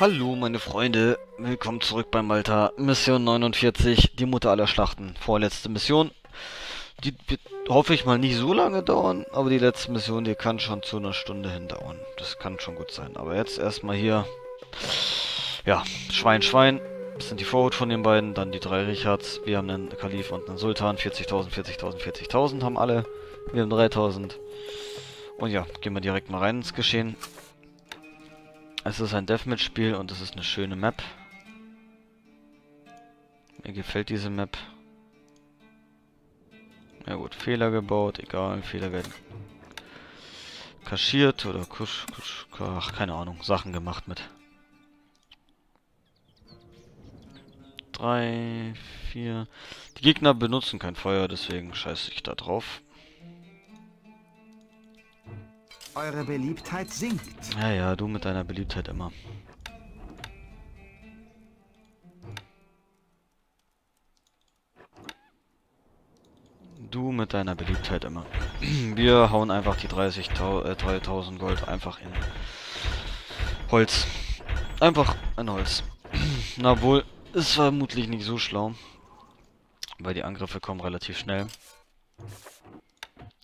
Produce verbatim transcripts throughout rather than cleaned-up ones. Hallo meine Freunde, willkommen zurück bei M vier lter. Mission neunundvierzig, die Mutter aller Schlachten. Vorletzte Mission, die wird, hoffe ich mal, nicht so lange dauern, aber die letzte Mission, die kann schon zu einer Stunde hin dauern. Das kann schon gut sein, aber jetzt erstmal hier, ja, Schwein, Schwein. Das sind die Vorhut von den beiden, dann die drei Richards. Wir haben einen Kalif und einen Sultan, vierzigtausend, vierzigtausend, vierzigtausend haben alle. Wir haben dreitausend. Und ja, gehen wir direkt mal rein ins Geschehen. Es ist ein Deathmatch-Spiel und es ist eine schöne Map. Mir gefällt diese Map. Ja gut, Fehler gebaut, egal, Fehler werden kaschiert oder kusch, kusch, ach, keine Ahnung, Sachen gemacht mit. drei, vier. Die Gegner benutzen kein Feuer, deswegen scheiße ich da drauf. Eure Beliebtheit sinkt. Ja, ja, du mit deiner Beliebtheit immer. Du mit deiner Beliebtheit immer. Wir hauen einfach die dreißigtausend äh, Gold einfach in Holz. Einfach in Holz. Na wohl, ist vermutlich nicht so schlau. Weil die Angriffe kommen relativ schnell.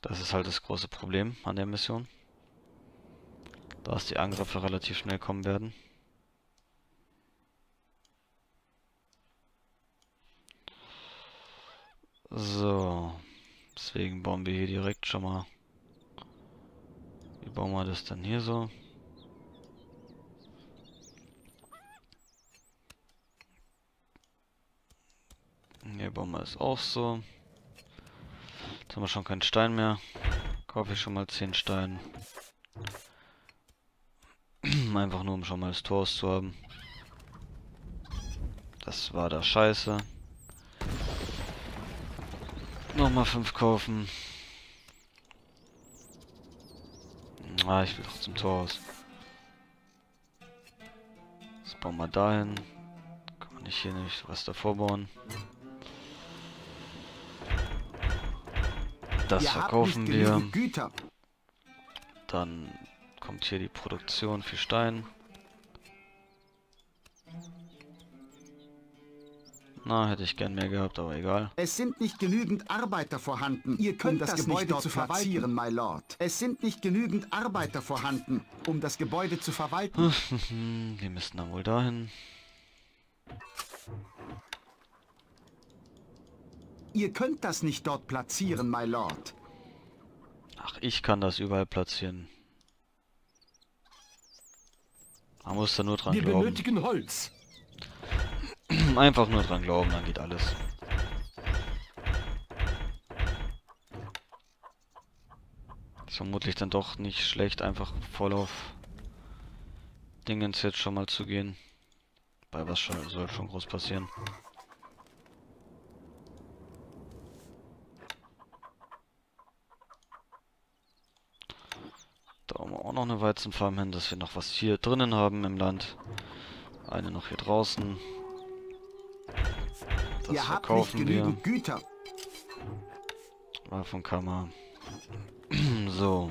Das ist halt das große Problem an der Mission. Dass die Angriffe relativ schnell kommen werden. So. Deswegen bauen wir hier direkt schon mal. Wie bauen wir das dann hier so? Hier bauen wir es auch so. Jetzt haben wir schon keinen Stein mehr. Kaufe ich schon mal zehn Steine. Einfach nur, um schon mal das Tor auszuhaben. Das war da scheiße. Nochmal fünf kaufen. Ah, ich will doch zum Tor aus. Das bauen wir dahin. Kann man nicht hier nicht was davor bauen. Das verkaufen wir. Dann kommt hier die Produktion für Stein. Na, hätte ich gern mehr gehabt, aber egal. Es sind nicht genügend Arbeiter vorhanden. Ihr könnt um das, das Gebäude zu verwalten, my Lord. Es sind nicht genügend Arbeiter vorhanden, um das Gebäude zu verwalten. Wir müssten dann wohl dahin. Ihr könnt das nicht dort platzieren, my Lord. Ach, ich kann das überall platzieren. Man muss da nur dran glauben. Wir benötigen Holz. Einfach nur dran glauben, dann geht alles. Ist vermutlich dann doch nicht schlecht, einfach voll auf Dingens jetzt schon mal zu gehen. Bei was schon, soll schon groß passieren. Da haben wir auch noch eine Weizenfarm hin, dass wir noch was hier drinnen haben im Land. Eine noch hier draußen. Das verkaufen wir. Waffenkammer. So.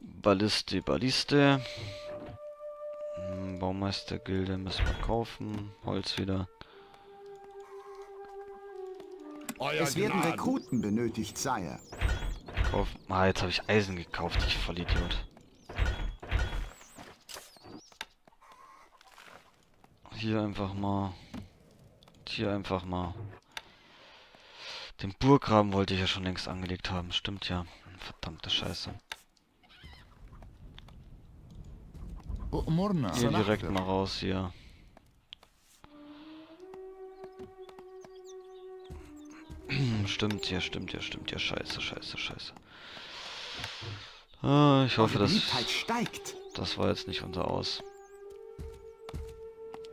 Balliste, Balliste. Baumeistergilde müssen wir kaufen. Holz wieder. Es werden Rekruten benötigt, Sire. Ah, jetzt habe ich Eisen gekauft, ich Vollidiot. Hier einfach mal. Hier einfach mal. Den Burggraben wollte ich ja schon längst angelegt haben. Stimmt ja. Verdammte Scheiße. Hier direkt mal raus hier. Stimmt hier, stimmt hier, stimmt hier. Scheiße, scheiße, scheiße. Ah, ich hoffe, dass... Das war jetzt nicht unser Aus.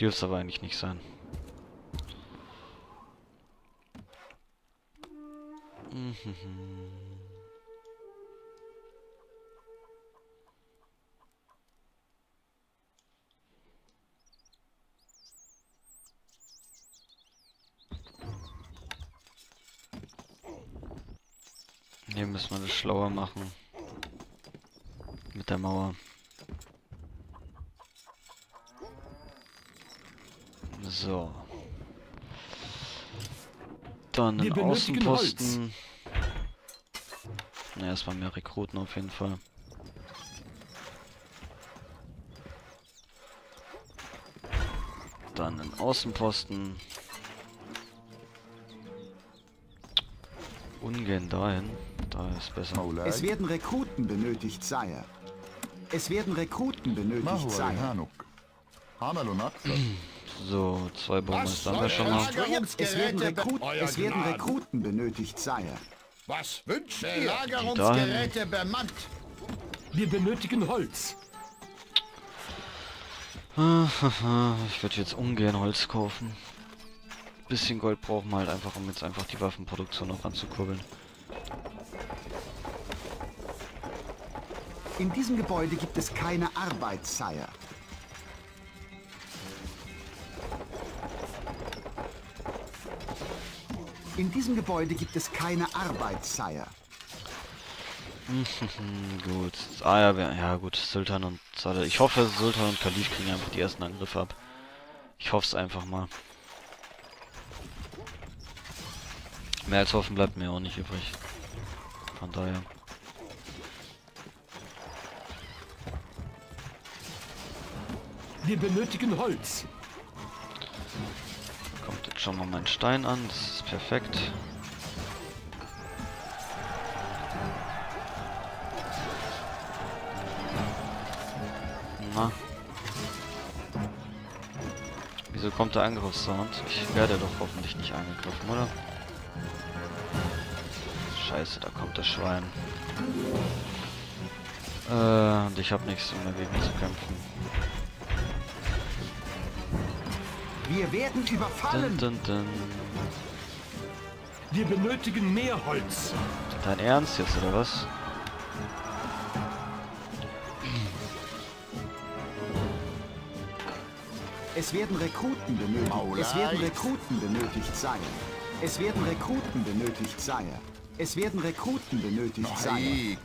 Dürfte aber eigentlich nicht sein. Hier müssen wir das schlauer machen. Mit der Mauer. So. Dann einen Außenposten. Na, erstmal mehr Rekruten auf jeden Fall. Dann einen Außenposten. Ungern dahin. Da ist besser. Es werden Rekruten benötigt, Sire. Es werden Rekruten benötigt, Sire. So, zwei Baumeister haben wir schon mal. Es werden, Rekrut es werden Rekruten benötigt, Sire. Was wünsche Lagerungsgeräte bemannt? Wir benötigen Holz. Ich würde jetzt ungern Holz kaufen. Bisschen Gold brauchen wir halt einfach, um jetzt einfach die Waffenproduktion noch anzukurbeln. In diesem Gebäude gibt es keine Arbeit, Sire. In diesem Gebäude gibt es keine Arbeit, Sire. Gut. Ah ja, wir, ja gut, Sultan und Zadeh. Ich hoffe, Sultan und Kalif kriegen einfach die ersten Angriffe ab. Ich hoffe es einfach mal. Mehr als hoffen bleibt mir auch nicht übrig. Von daher. Wir benötigen Holz. Schauen wir mal meinen Stein an, das ist perfekt. Na. Wieso kommt der Angriffssound? Ich werde doch hoffentlich nicht angegriffen, oder? Scheiße, da kommt das Schwein. Äh, und ich habe nichts, um dagegen zu kämpfen. Wir werden überfallen. Dun, dun, dun. Wir benötigen mehr Holz. Dein Ernst jetzt, oder was? Es werden Rekruten benötigt. Oh, es werden Rekruten benötigt sein. Es werden Rekruten benötigt sein. Es werden Rekruten benötigt sein.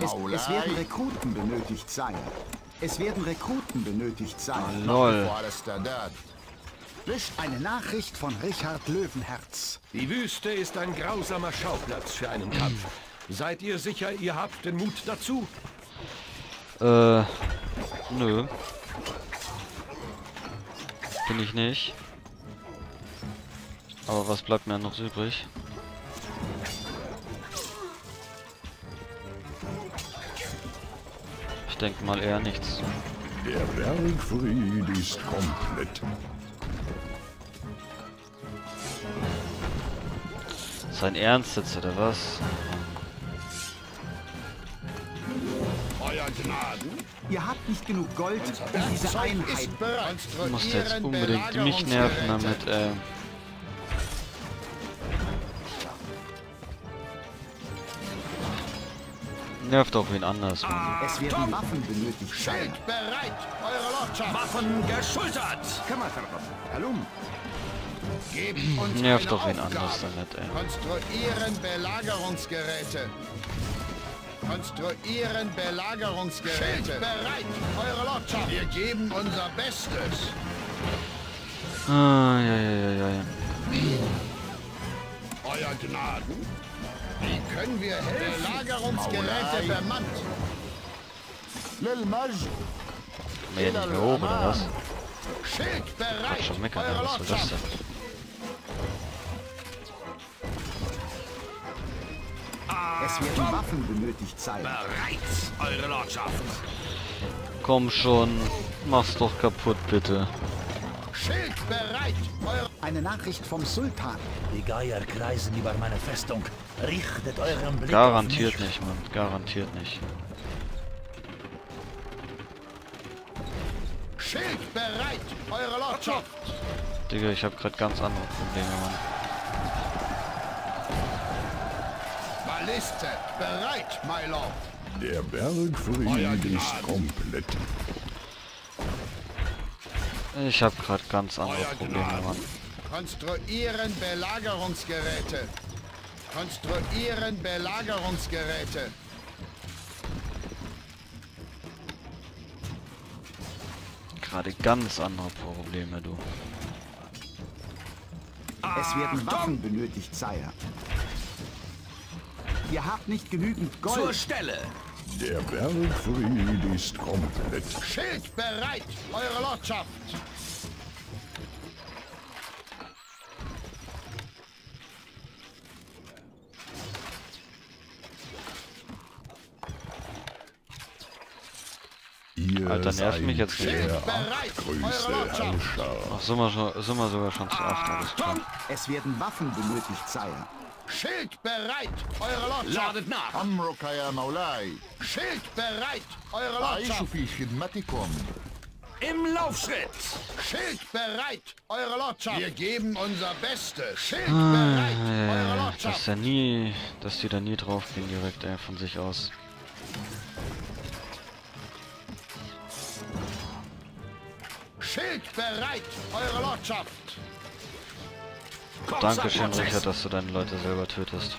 Es, oh, es werden Rekruten benötigt sein. Es werden Rekruten benötigt sein. Oh, lol. Eine Nachricht von Richard Löwenherz. Die Wüste ist ein grausamer Schauplatz für einen Kampf. Seid ihr sicher, ihr habt den Mut dazu? Äh, nö. Bin ich nicht. Aber was bleibt mir noch übrig? Ich denke mal eher nichts. Der Bergfried ist komplett. Sein Ernst jetzt, oder was? Euer Gnaden? Ihr habt nicht genug Gold für diese Einheit. Du musst jetzt unbedingt mich nerven damit, äh... Nervt auch wen anders. Mann. Es werden Waffen benötigt. Seid bereit, eure Lordschaft. Waffen geschultert. Hallo. Nervt doch wen anders damit, ey. Konstruieren Belagerungsgeräte. Konstruieren Belagerungsgeräte. Seid bereit, eure Lordschaft. Wir geben unser Bestes. Ah, ja, ja, ja, ja. Euer Gnaden. Wie können wir helfen? Belagerungsgeräte bemannt. Komm ja nicht mehr hoch, oder was? Schild bereit! Schon meckern, was soll das denn? Es werden Waffen benötigt sein. Bereits, eure Lordschaft! Komm schon, mach's doch kaputt, bitte. Schild bereit! Eure Eine Nachricht vom Sultan. Die Geier kreisen über meine Festung. Richtet euren Blick. Garantiert auf mich. nicht, Mann. Garantiert nicht. Schild bereit, eure Lordschaft! Digga, ich habe gerade ganz andere Probleme, Mann. Balliste bereit, my Lord. Der Berg für ihn ist komplett. Ich habe gerade ganz andere Euer Probleme, Gnaden. Mann. Konstruieren Belagerungsgeräte. Konstruieren Belagerungsgeräte. gerade ganz andere Probleme, du. Es werden Waffen benötigt, Sire. Ihr habt nicht genügend Gold. Zur Stelle! Der Bergfried ist komplett. Schild bereit, eure Lordschaft! Alter, nervt mich jetzt nicht. Ach, sind wir, schon, sind wir sogar schon zu acht, alles klar. Es werden Waffen benötigt, Sire. Schild bereit, eure Lordschaft. Ladet nach. Amrokaya Maulai. Schild bereit, eure Lordschaft. Im Laufschritt. Schild bereit, eure Lordschaft. Wir geben unser Bestes. Schild bereit, eure Lordschaft. Das ist ja nie, dass die da nie drauf gehen direkt äh, von sich aus. Schild bereit, eure Lordschaft. Dankeschön, Richard, dass du deine Leute selber tötest.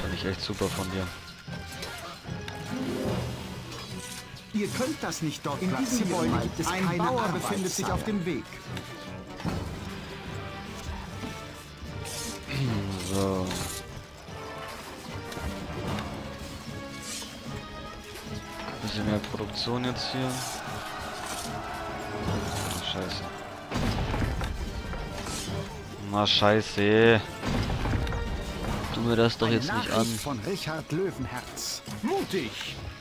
Finde ich echt super von dir. Ihr könnt das nicht dort in diesem Gebäude. Ein Bauer befindet sich auf dem Weg. So. Bisschen mehr Produktion jetzt hier. Na scheiße. Na scheiße. Tu mir das doch jetzt nicht an. Von Richard Löwenherz. Mutig!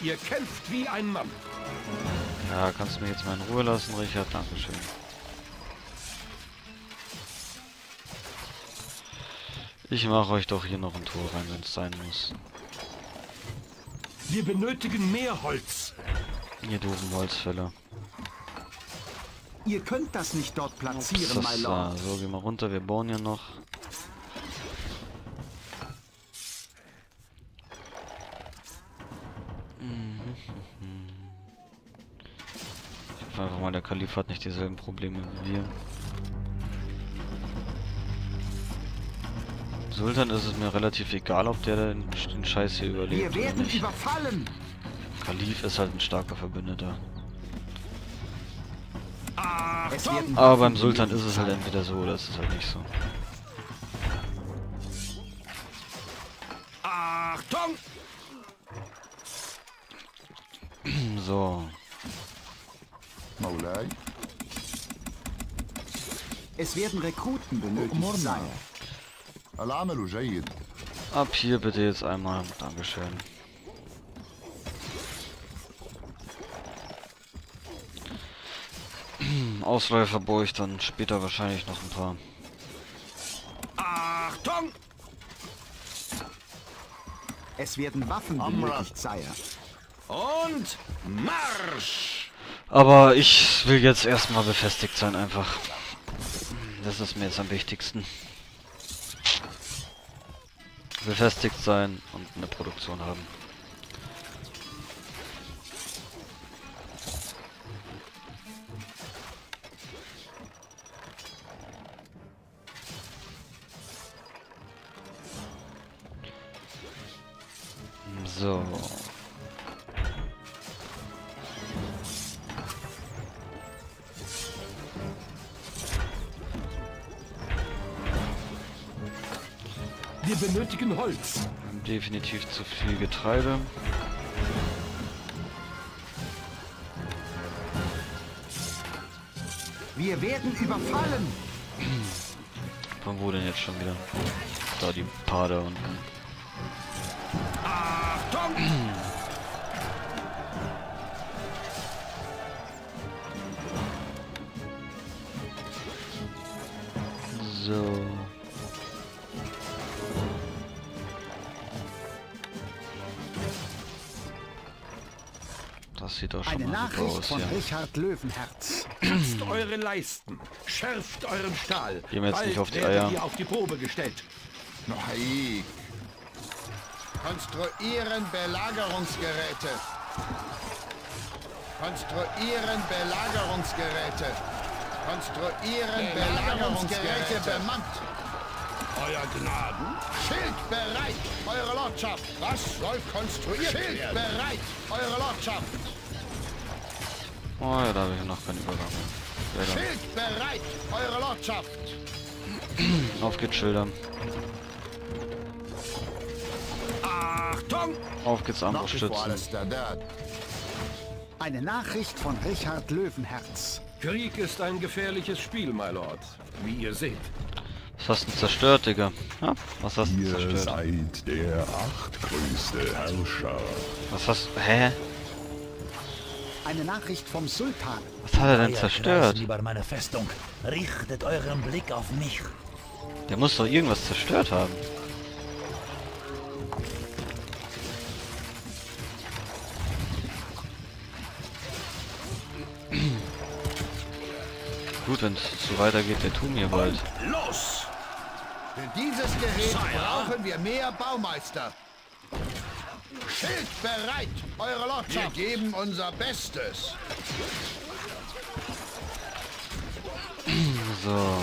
Ihr kämpft wie ein Mann. Ja, kannst du mir jetzt mal in Ruhe lassen, Richard. Dankeschön. Ich mache euch doch hier noch ein Tor rein, wenn es sein muss. Wir benötigen mehr Holz. Ihr doofen Holzfäller. Ihr könnt das nicht dort platzieren, mein Lord. So, geh mal runter, wir bauen ja noch. Ich hoffe einfach mal, der Kalif hat nicht dieselben Probleme wie wir. Sultan ist es mir relativ egal, ob der den Scheiß hier überlebt. Wir werden überfallen. Kalif ist halt ein starker Verbündeter. Aber beim Sultan ist es halt entweder so oder ist es halt nicht so. Achtung! So. Es werden Rekruten benötigt sein. Ab hier bitte jetzt einmal. Dankeschön. Ausläufer baue ich dann später wahrscheinlich noch ein paar. Achtung! Es werden Waffen benötigt, Sire. Und Marsch! Aber ich will jetzt erstmal befestigt sein einfach. Das ist mir jetzt am wichtigsten. Befestigt sein und eine Produktion haben. So. Wir benötigen Holz. Definitiv zu viel Getreide. Wir werden überfallen. Von wo denn jetzt schon wieder? Da die Pader unten. Achtung! So. Das sieht doch schon eine mal Nachricht aus, von ja. Richard Löwenherz. Schärft eure Leisten, schärft euren Stahl. Gehen wir jetzt bald nicht auf die Eier. Auf die Probe gestellt. Nein. Konstruieren Belagerungsgeräte. Konstruieren Belagerungsgeräte. Konstruieren Belagerungsgeräte bemannt. Euer Gnaden. Schild bereit, Eure Lordschaft. Was soll konstruiert werden? Schild bereit, Eure Lordschaft. Oh ja, da habe ich noch keinen Übergang. Schild bereit, Eure Lordschaft. Auf geht's, Schilder. Achtung! Auf geht's, Armbruststützen. Eine Nachricht von Richard Löwenherz. Krieg ist ein gefährliches Spiel, my Lord. Wie ihr seht. Was hast du denn zerstört, Digga? Ja, was hast du denn zerstört? Ihr seid der achtgrößte Herrscher. Was hast du... Hä? Eine Nachricht vom Sultan. Was hat er denn zerstört? Lieber meine Festung, richtet euren Blick auf mich. Der muss doch irgendwas zerstört haben. Gut, wenn es so weitergeht, der tun wir bald. Los! Für dieses Gerät brauchen wir mehr Baumeister. Schild bereit, Eure Lordschaft. Wir geben unser Bestes. So,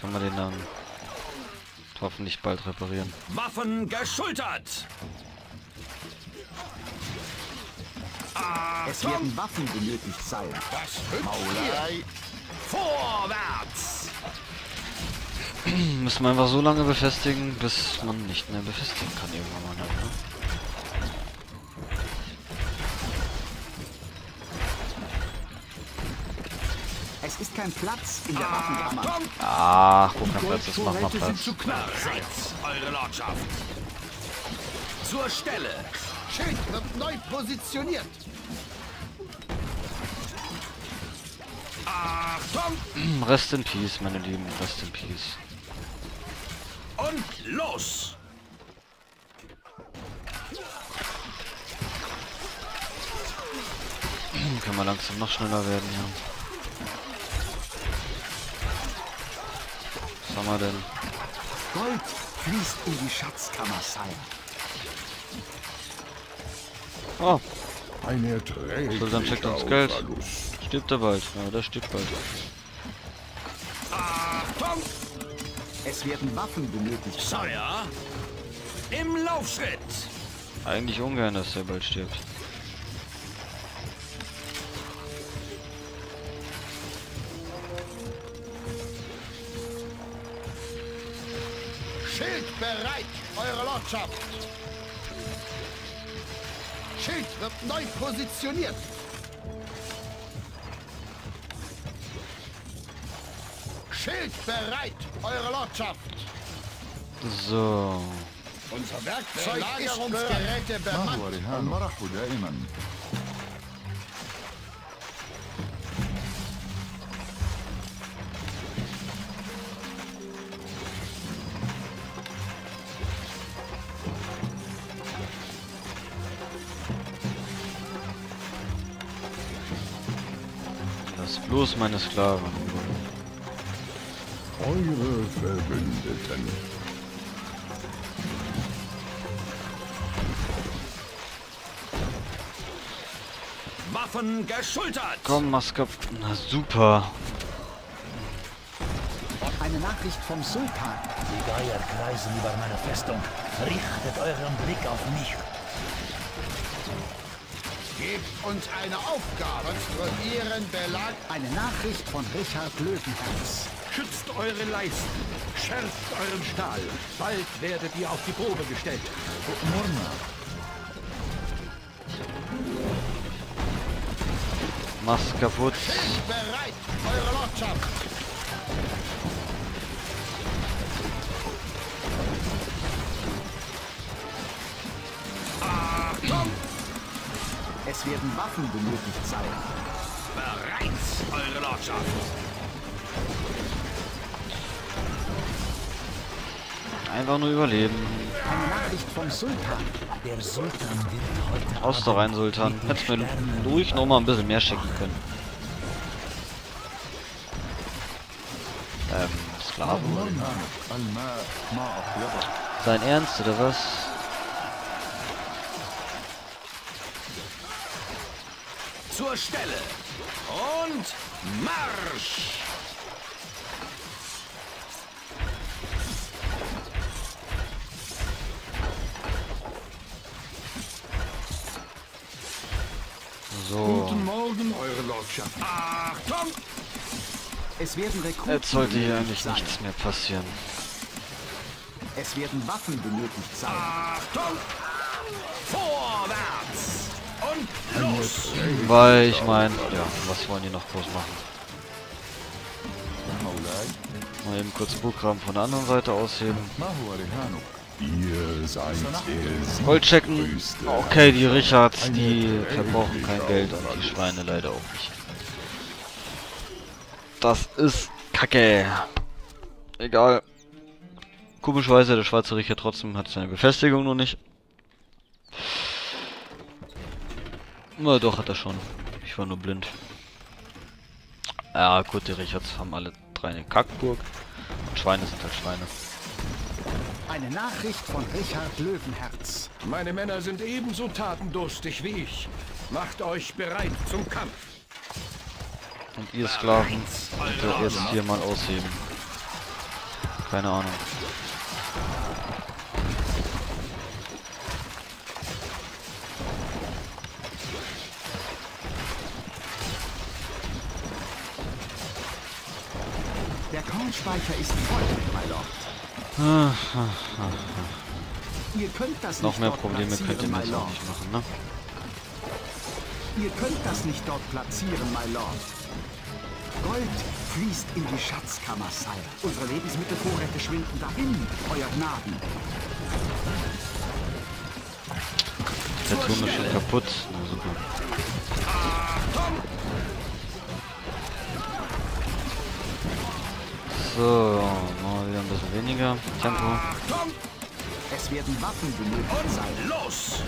können wir den dann hoffentlich bald reparieren. Waffen geschultert! Es werden Waffen benötigt sein. Das Maulerei. Vorwärts! Müssen wir einfach so lange befestigen, bis man nicht mehr befestigen kann irgendwann mal. Ne? Es ist kein Platz in der Waffenkammer. Ach, wo kein Platz ist, machen wir Platz. Eure Lordschaft. Zur Stelle. Schild wird neu positioniert. Achtung! Rest in Peace, meine Lieben. Rest in Peace. Und los! Kann man langsam noch schneller werden, ja. Was haben wir denn? Gold fließt in die Schatzkammer, Sire. Oh. Eine Träne. So, dann checkt uns Geld. Stirbt er bald, ja, das stirbt bald. Achtung! Es werden Waffen benötigt. Sire! Im Laufschritt! Eigentlich ungern, dass er bald stirbt. Schild bereit, Eure Lordschaft! Schild wird neu positioniert! Schild bereit, Eure Lordschaft. So. Unser Werkzeug Lagerungsgeräte bemannt. Das ist bloß meine Sklaven. Eure Verbündeten. Waffen geschultert! Komm, Maske. Na super. Eine Nachricht vom Sultan. Die Geier kreisen über meine Festung. Richtet euren Blick auf mich. Gebt uns eine Aufgabe. Konstruieren Belag. Eine Nachricht von Richard Löwenherz. Schützt eure Leisten, schärft euren Stahl. Bald werdet ihr auf die Probe gestellt. Mach's kaputt. Schild bereit, Eure Lordschaft. Achtung! Es werden Waffen benötigt sein. Bereit, Eure Lordschaft. Einfach nur überleben. Eine Nachricht vom Sultan. Der Sultan wird heute raus da rein, Sultan. Hättest du mir ruhig noch mal ein bisschen mehr schicken können. Ähm, Sklaven. Sein Ernst, oder was? Zur Stelle. Und Marsch! So. Guten Morgen, eure Laufschaft. Achtung! Es werden Rekruten. Jetzt sollte hier eigentlich sein. Nichts mehr passieren. Es werden Waffen benötigt sein. Achtung! Vorwärts! Und los! Weil ich meine, ja, was wollen die noch groß machen? Mal eben kurz Programm von der anderen Seite ausheben. Gold checken. Okay, die Richards, die verbrauchen kein Geld und die Schweine leider auch nicht. Das ist Kacke. Egal. Komischweise, der schwarze Richard trotzdem hat seine Befestigung noch nicht. Na doch, hat er schon. Ich war nur blind. Ja gut, die Richards haben alle drei eine Kackburg. Und Schweine sind halt Schweine. Eine Nachricht von Richard Löwenherz. Meine Männer sind ebenso tatendurstig wie ich. Macht euch bereit zum Kampf. Und ihr Sklaven könnt ihr jetzt hier mal ausheben. Keine Ahnung. Der Kornspeicher ist voll, mein Lord. Ihr könnt das noch nicht mehr Probleme könnt ihr nicht machen, ne? Ihr könnt das nicht dort platzieren, mein Lord. Gold fließt in die Schatzkammer, Sire. Unsere Lebensmittelvorräte schwinden dahin, euer Gnaden. Der Turm ist schon kaputt. Na, super. So, mal wieder ein bisschen weniger Tempo. Es werden Waffen benötigt sein. Los!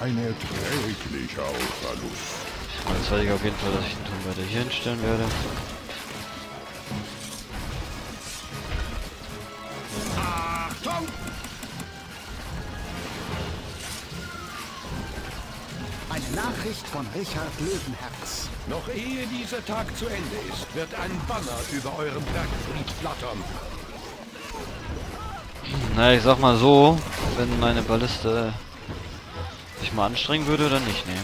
Ein erträglicher Ausverlust. Ich zeige auf jeden Fall, dass ich den Turm weiter hier hinstellen werde. Achtung! Nachricht von Richard Löwenherz. Noch ehe dieser Tag zu Ende ist, wird ein Banner über eurem Bergfried flattern. Na, ich sag mal so, wenn meine Balliste sich mal anstrengen würde oder nicht, ne?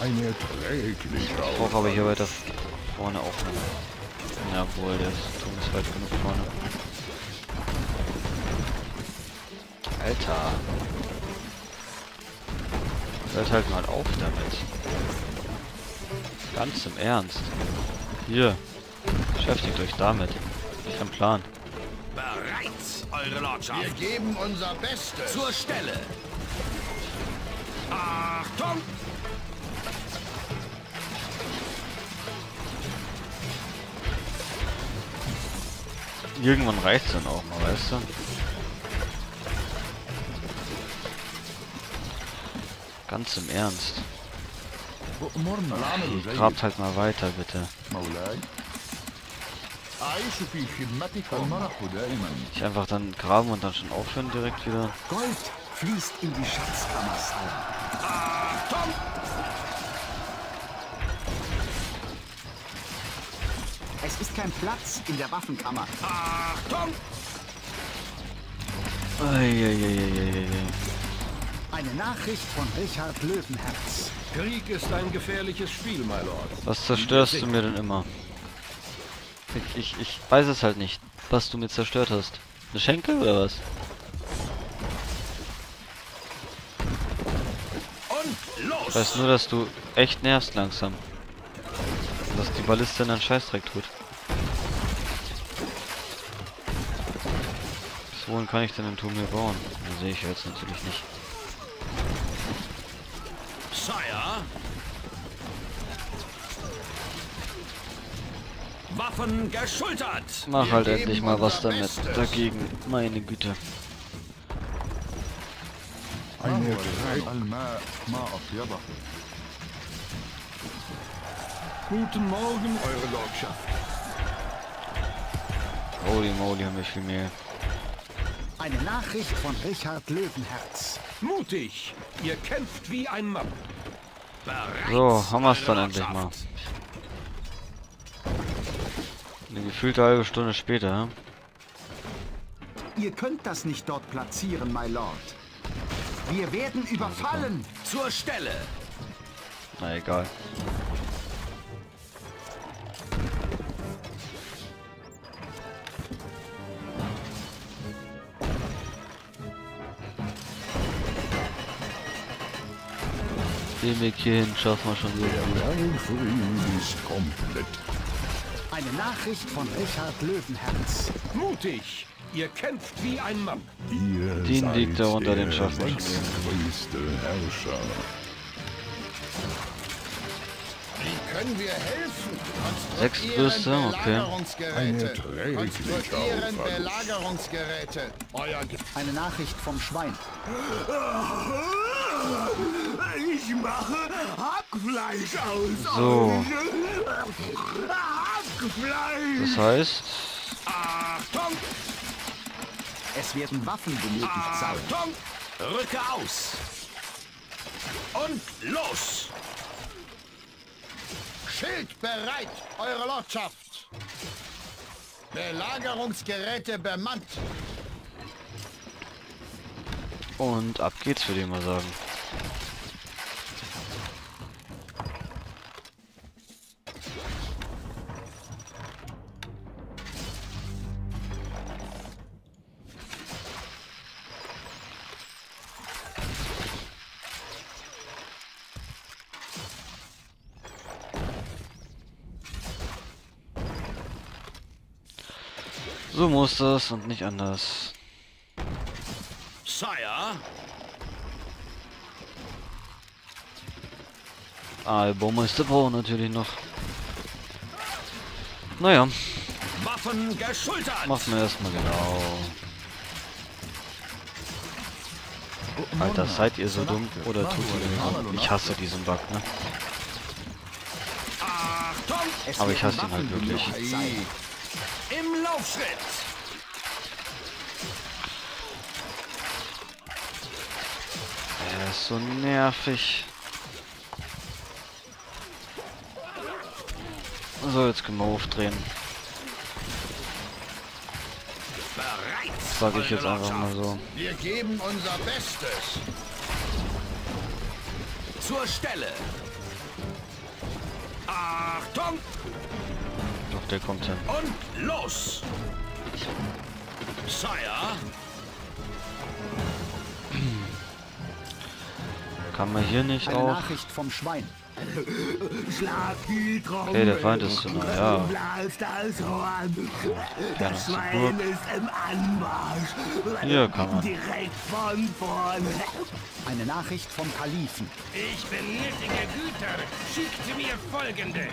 Eine erträgliche. Ich brauche aber hier weiter vorne auch noch. Jawohl, der Turm ist weit genug vorne. Alter. Hört halt mal auf damit. Ganz im Ernst. Hier. Beschäftigt euch damit. Ich hab Plan. Bereits, eure Lordschaft. Wir geben unser Bestes. Zur Stelle. Achtung! Irgendwann reicht's dann auch mal, weißt du? Ganz im Ernst. Okay, grabt halt mal weiter, bitte. Ich einfach dann graben und dann schon aufhören direkt wieder. Gold fließt in die Schatzkammer. Es ist kein Platz in der Waffenkammer. Achtung! Eine Nachricht von Richard Löwenherz. Krieg ist ein gefährliches Spiel, my Lord. Was zerstörst du mir denn immer? Ich, ich, ich weiß es halt nicht, was du mir zerstört hast. Eine Schenkel oder was? Und los! Ich weiß nur, dass du echt nervst langsam. Und dass die Balliste in einen Scheißdreck tut. Bis wohin kann ich denn den Turm hier bauen? Den sehe ich jetzt natürlich nicht. Sire. Waffen geschultert! Mach halt endlich mal was damit dagegen, meine Güte. Guten Morgen, eure Lordschaft. Holy moly, haben wir viel mehr. Eine Nachricht von Richard Löwenherz. Mutig! Ihr kämpft wie ein Mann. So, haben wir es dann endlich mal. Eine gefühlte halbe Stunde später. Ihr könnt das nicht dort platzieren, my Lord. Wir werden überfallen. Zur Stelle. Na egal. Den Weg hierhin schaffen wir schon wieder. Der Leinfried ist komplett. Eine Nachricht von Richard Löwenherz. Mutig! Ihr kämpft wie ein Mann. Ihr den liegt da unter dem Schatten. Der nächstgrößte Herrscher. Wie können wir helfen? Sechstgrößte, okay. Eine Konstruieren Belagerungsgeräte. Euer Eine Nachricht vom Schwein. Ich mache Hackfleisch aus. So. Hackfleisch. Das heißt. Achtung! Es werden Waffen benötigt sein. Achtung! Rücke aus! Und los! Schild bereit, Eure Lordschaft! Belagerungsgeräte bemannt! Und ab geht's, würde ich mal sagen. So muss das und nicht anders. Sire? Album ist der Bau natürlich noch. Naja. Waffen geschultert! Machen wir erstmal genau. Alter, seid ihr so dumm oder tut ihr so? Ich hasse diesen Bug, ne? Aber ich hasse ihn halt wirklich. Im Laufschritt! Er ist so nervig. So, jetzt können wir aufdrehen. Das sage ich jetzt einfach mal so. Wir geben unser Bestes. Zur Stelle. Achtung! Doch, der kommt hin. Und los! Sire! Kann man hier nicht Eine auch... Nachricht vom Schwein. Okay, der Feind ist so nah, ja. Ja, das Schwein ist im Anmarsch. Hier kann man. Direkt von vorn. Eine Nachricht vom Kalifen. Ich benötige Güter. Schickt mir folgende.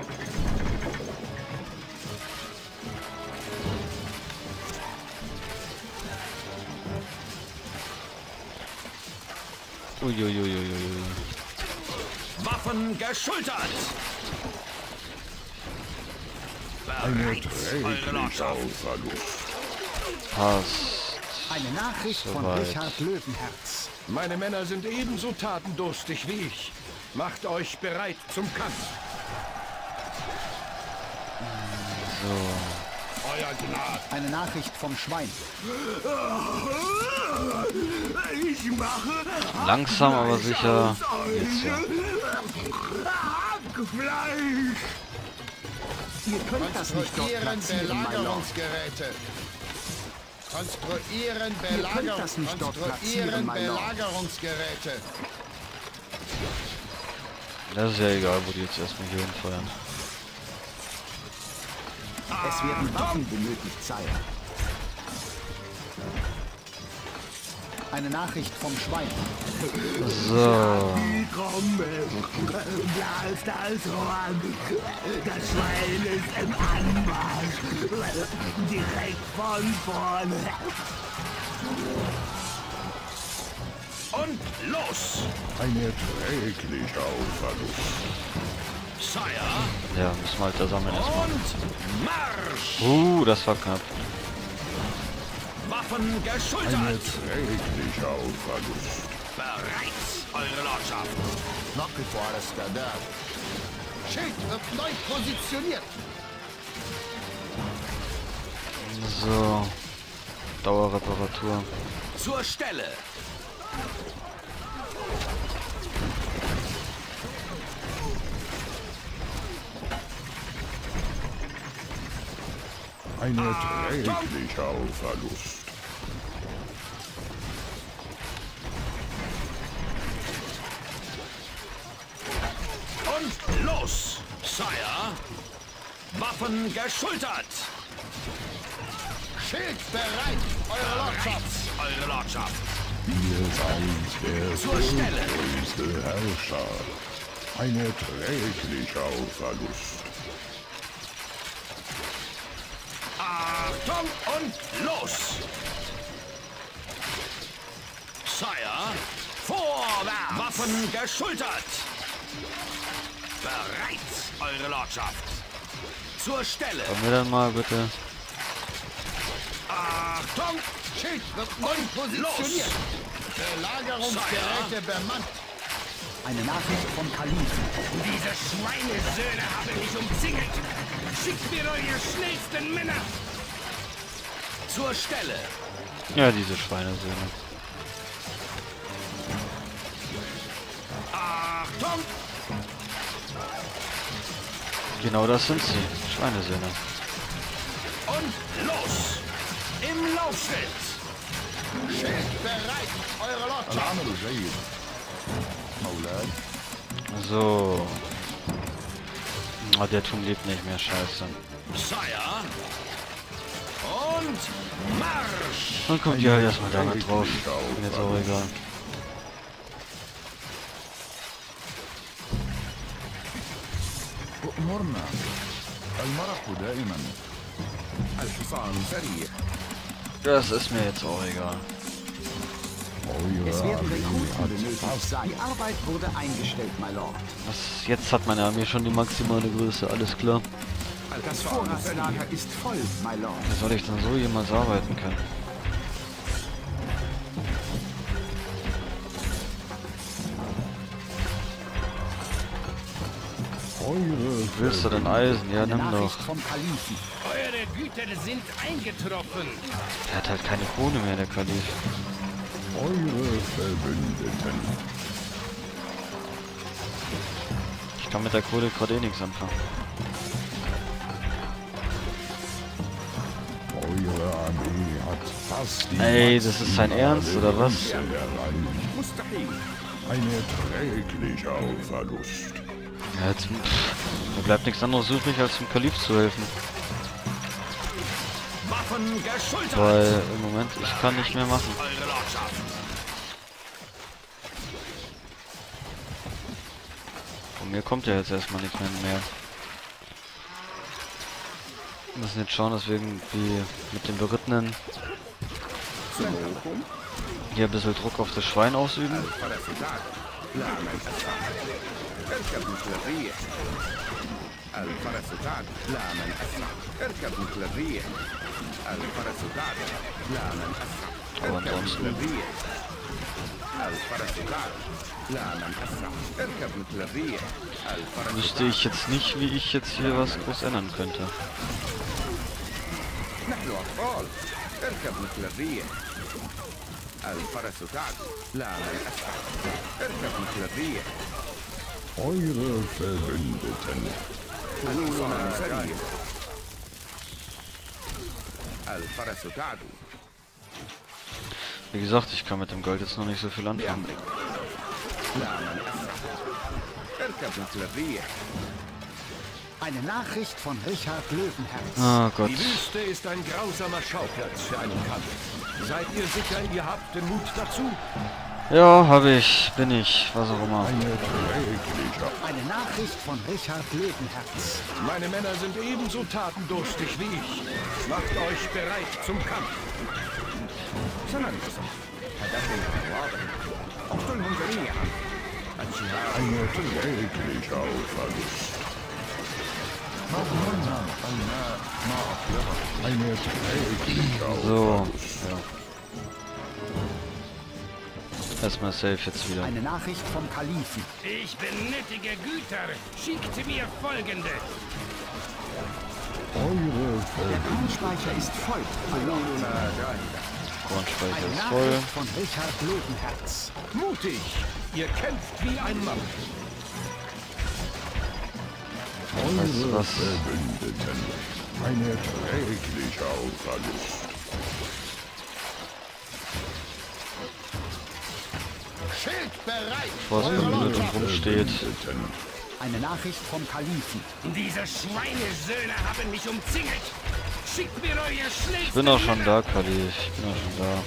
Uiuiuiui. Waffen geschultert! Bereit, Passt. Eine Nachricht Soweit. von Richard Löwenherz. Meine Männer sind ebenso tatendurstig wie ich. Macht euch bereit zum Kampf. So. Euer Gnade. Eine Nachricht vom Schwein. Ich mache Langsam aber sicher. Jetzt ja. Ihr könnt das nicht dort platzieren, Belagerungsgeräte. Konstruieren Belagerungsgeräte. Das ist ja egal, wo die jetzt erstmal hier hinfeuern. Es werden Waffen benötigt sein. Eine Nachricht vom Schwein. So. Das Schwein ist im Anmarsch. Direkt von vorne. Und los! Ein erträglicher Verlust. Sire. Ja, müssen wir halt da sammeln erstmal. Und Marsch! Uh, das war knapp. Waffen geschultert! Ein erträglicher Verlust. Bereit, Eure Lordschaft! Noch bevor das Skandal. Schild wird neu positioniert. So. Dauerreparatur. Zur Stelle! Ein erträglicher Verlust. Und los, Sire! Waffen geschultert! Schild bereit, eure Lordschaft! Eure Lordschaft! Ihr seid der Zur Stelle. Größte Herrscher. Ein erträglicher Verlust. Achtung und los! Sire, vorwärts! Waffen geschultert! Bereit, eure Lordschaft! Zur Stelle! Kommen wir dann mal, bitte. Achtung! Schild wird neu positioniert! Belagerungsgeräte bemannt! Eine Nachricht vom Kalifen. Diese Schweinesöhne haben mich umzingelt! Schickt mir eure schnellsten Männer! Zur Stelle! Ja, diese Schweinesöhne. Achtung! Genau das sind sie, Schweinesöhne. Und los! Im Laufschritt! Schild bereit, eure Lordschaft! So. Oh, der Turm lebt nicht mehr, scheiße. Sire! Und Marsch! Und kommt ihr halt erstmal da drauf. Mir ist auch egal. أمرنا المرق دائما الحصان سريع. Das ist mir jetzt auch egal. Es werden Rekruten benötigt. Die Arbeit wurde eingestellt, my lord. Was, jetzt hat meine Armee schon die maximale Größe, alles klar. Das Vorratslager ist voll, my lord. Wie soll ich denn so jemals arbeiten können? Willst du denn Eisen? Ja, nimm doch. Eure Güter sind eingetroffen. Er hat halt keine Krone mehr, der Kalif. Eure Verbündeten. Ich kann mit der Kohle gerade eh nichts anfangen. Eure Armee hat fast die. Ey, das ist sein Ernst, oder was? Ja. Ein erträglicher Verlust. Ja, jetzt, pff, da bleibt nichts anderes übrig, als dem Kalif zu helfen. Weil im Moment, ich kann nicht mehr machen. Von mir kommt ja jetzt erstmal nichts mehr. Wir müssen jetzt schauen, dass wir irgendwie mit den Berittenen hier ein bisschen Druck auf das Schwein ausüben. اركب مثل الفرسدات لا من أسرع اركب مثل الريح الفرسدات لا من أسرع اركب مثل الريح الفرسدات لا من أسرع اركب مثل الريح الفرسدات. Wüsste ich jetzt nicht, wie ich jetzt hier was groß ändern könnte. نحن أطفال اركب مثل الريح الفرسدات لا من أسرع اركب مثل الريح. Eure Verbündeten. Wie gesagt, ich kann mit dem Gold jetzt noch nicht so viel anfangen. Eine Nachricht von Richard Löwenherz. Oh Gott. Die Wüste ist ein grausamer Schauplatz für einen Kampf. Seid ihr sicher, ihr habt den Mut dazu? Ja, habe ich, bin ich, was auch immer. Eine Nachricht von Richard Löwenherz. Meine Männer sind ebenso tatendurstig wie ich. Macht euch bereit zum Kampf. So, ja. Erstmal safe jetzt wieder. Eine Nachricht vom Kalifen. Ich benötige Güter. Schickt mir folgende. Der Kornspeicher ist voll. Kornspeicher ist voll. Von Richard Löwenherz. Mutig! Ihr kämpft wie ein Mann. Weißt du was? Ein erträglicher Verlust. Schild bereit! Bevor es vermüllt und rumsteht. Eine Nachricht vom Kalifen. Diese Schweinesöhne haben mich umzingelt. Schickt mir euer Schnee. Ich bin auch schon da, Kalif. Ich bin auch schon da.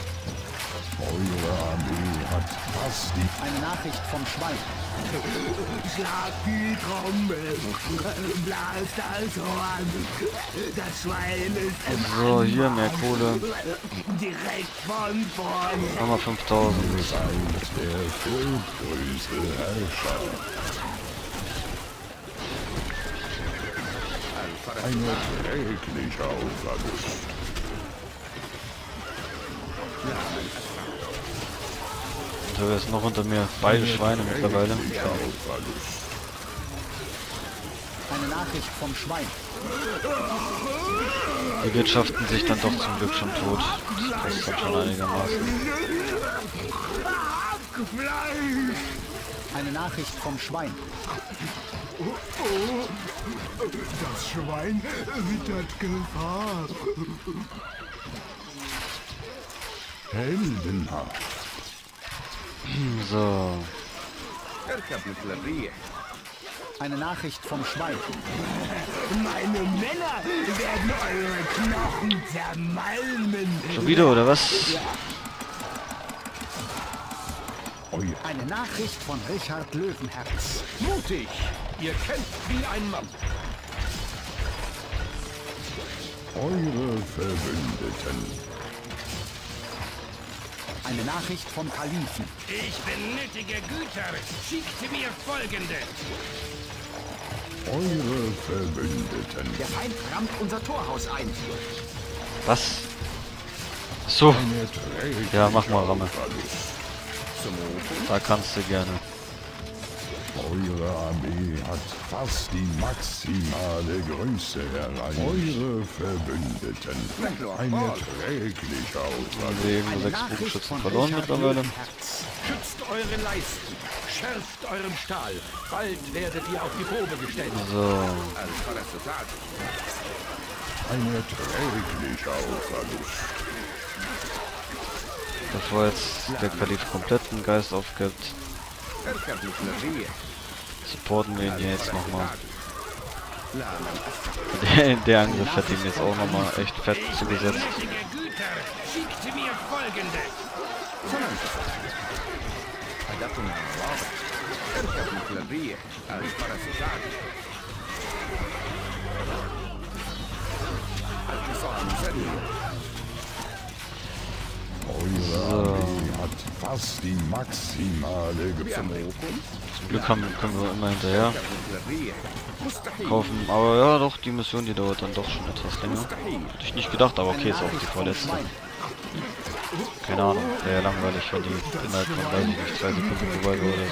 Eure Armee hat fast die... Eine Nachricht vom Schwein. Schlag die Trommel. Blast das Horn. Das Schwein ist im Anfang. So, hier mehr Kohle. Direkt von vorn. Nochmal fünftausend. Der Vollgröße Herrscher. Ein erträglicher Aufwand. Da wäre es noch unter mir. Beide Schweine mittlerweile. Eine Nachricht vom Schwein. Die wirtschaften sich dann doch zum Glück schon tot. Das passt dann schon einigermaßen. Eine Nachricht vom Schwein. Oh, oh, das Schwein wittert Gefahr. Heldenhaft. So. Eine Nachricht vom Schwein. Meine Männer werden eure Knochen zermalmen. Schon wieder, oder was? Ja. Eine Nachricht von Richard Löwenherz. Mutig! Ihr kämpft wie ein Mann. Eure Verbündeten. Eine Nachricht vom Kalifen. Ich benötige Güter. Schickt mir folgende. Eure Verbündeten. Der Feind rammt unser Torhaus ein. Was? So. Ja, mach mal Ramme. Da kannst du gerne. Eure Armee hat fast die maximale Größe erreicht. Eure Verbündeten. Ein erträglicher Aufwand. Wegen sechs Bogenschützen verloren mittlerweile. Schützt eure Leisten. Schärft euren Stahl. Bald werdet ihr auf die Probe gestellt. So. Ein erträglicher Aufwand. Bevor jetzt der Kalif komplett den Geist aufgibt, supporten wir ihn hier jetzt nochmal. Der, der Angriff hat ihm jetzt auch nochmal echt fett zugesetzt. So. Hat fast die maximale Gefahr. Zum Glück haben, können wir immer hinterher kaufen. Aber ja, doch, die Mission, die dauert dann doch schon etwas länger. Hätte ich nicht gedacht, aber okay, ist auch die vorletzte. Keine Ahnung, wäre ja langweilig, wenn die innerhalb von weiß ich nicht, zwei Sekunden vorbei wäre oder so.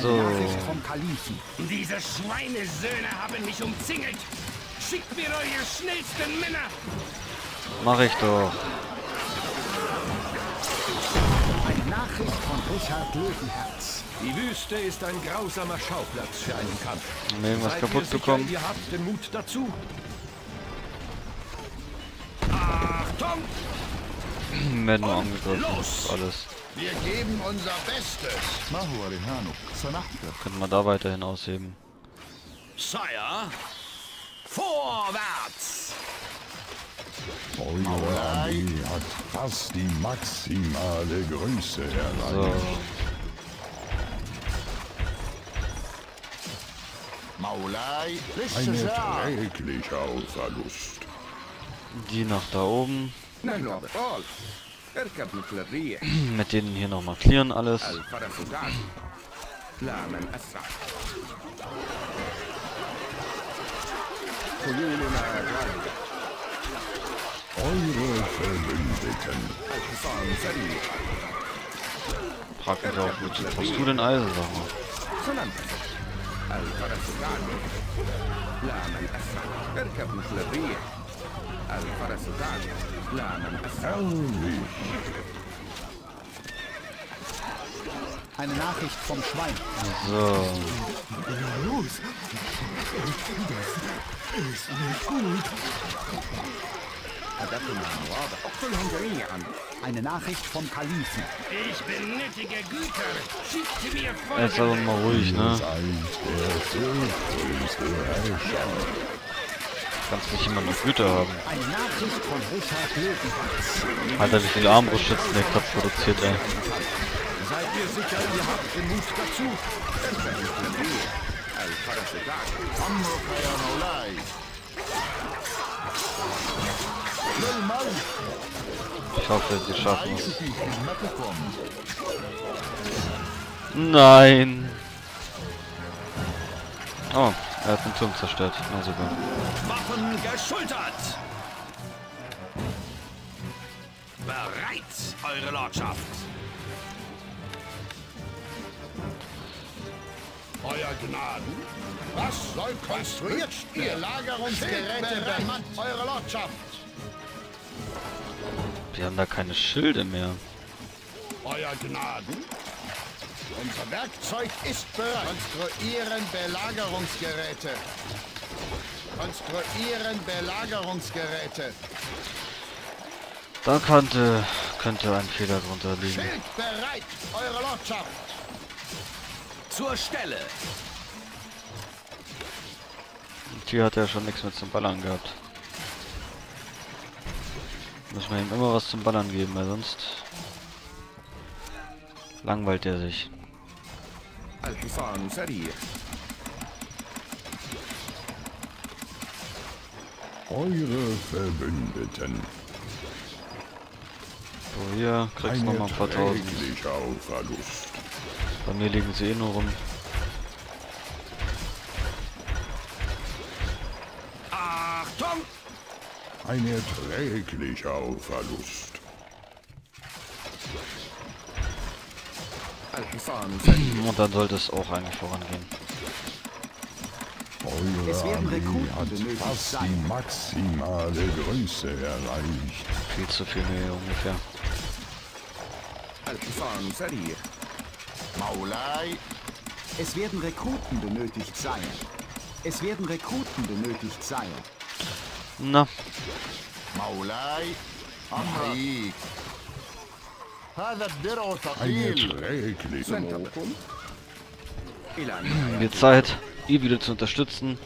So. Diese Schweinesöhne haben mich umzingelt. Schickt mir eure schnellsten Männer. Mach ich doch. Eine Nachricht von Richard Löwenherz. Die Wüste ist ein grausamer Schauplatz für einen Kampf. Haben wir irgendwas kaputt bekommen? Ihr habt den Mut dazu. Achtung! Wir werden nur angegriffen. Alles. Wir geben unser Bestes. Können wir da weiterhin ausheben? Sire, vorwärts! Eure Armee hat fast die maximale Größe erreicht. So. Ein erträglicher Verlust. die nach da oben. Mit denen hier nochmal clearen alles. Frag mich auch, wozu brauchst du denn Eisen, sag mal. Eine Nachricht vom Schwein. So. Los. Das ist nicht gut. Eine Nachricht vom Kalifen. Ich benötige Güter. Schickt mir voll. Jetzt aber mal ruhig, ne? Kannst nicht immer noch Güter haben. Eine Nachricht von Richard Löwenherz. Alter, wie viel Armbrustschützen der Kopf produziert, ey. Seid ihr sicher, ihr habt den Mut dazu? Ich hoffe, sie schaffen es. Nein! Oh, er hat den Turm zerstört. Na super. Waffen geschultert! Bereit, eure Lordschaft! Euer Gnaden? Was soll konstruiert ihr Lagerungsgeräte bemannt, eure Lordschaft? Wir haben da keine Schilde mehr. Euer Gnaden? Unser Werkzeug ist bereit. Konstruieren Belagerungsgeräte. Konstruieren Belagerungsgeräte. Da könnte, könnte ein Fehler drunter liegen. Schild bereit, eure Lordschaft. Zur Stelle. Und hier hat er schon nichts mehr zum Ballern gehabt. Müssen wir ihm immer was zum Ballern geben, weil sonst langweilt er sich. Eure Verbündeten. So, hier kriegst du nochmal ein paar Tausend. Bei mir liegen sie eh nur rum. Achtung! Ein erträglicher Verlust. Und dann sollte es auch eigentlich vorangehen. Eure Armee hat fast die maximale Größe erreicht. Viel zu viel mehr ungefähr. Maulei. Es werden Rekruten benötigt sein. Es werden Rekruten benötigt sein. Na. Maulei. Amri. Wird Zeit, ihn wieder zu unterstützen.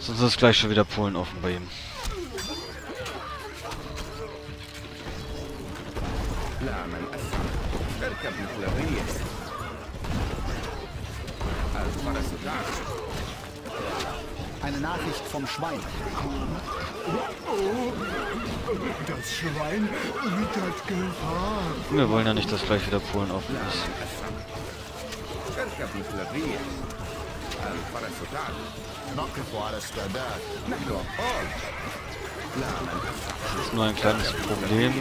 Sonst ist gleich schon wieder Polen offen bei ihm. Eine Nachricht vom Schwein. Das Schwein wittert Gefahr. Wir wollen ja nicht, dass gleich wieder Polen offen ist. Das ist nur ein kleines Problem.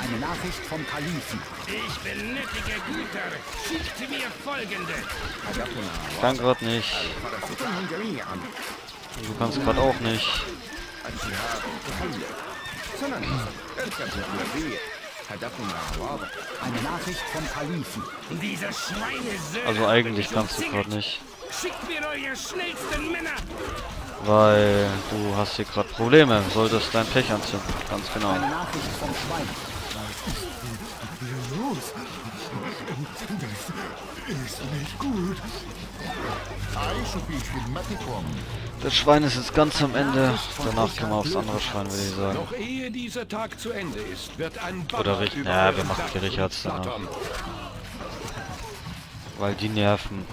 Eine Nachricht vom Kalifen. Ich benötige Güter. Schickt mir folgende. Ich kann gerade nicht. Du kannst gerade auch nicht. Eine Nachricht vom Kalifen. Also eigentlich kannst du gerade nicht. Schickt mir eure schnellsten Männer. Weil du hast hier gerade Probleme, solltest dein Pech anzünden, ganz genau. Eine Nachricht vom Schwein. Das ist nicht gut. Das Schwein ist jetzt ganz am Ende, danach können wir aufs andere Schwein, würde ich sagen. Noch ehe dieser Tag zu Ende ist, wird ein Oder Richard, ja, wir machen die Richards danach. Weil die nerven.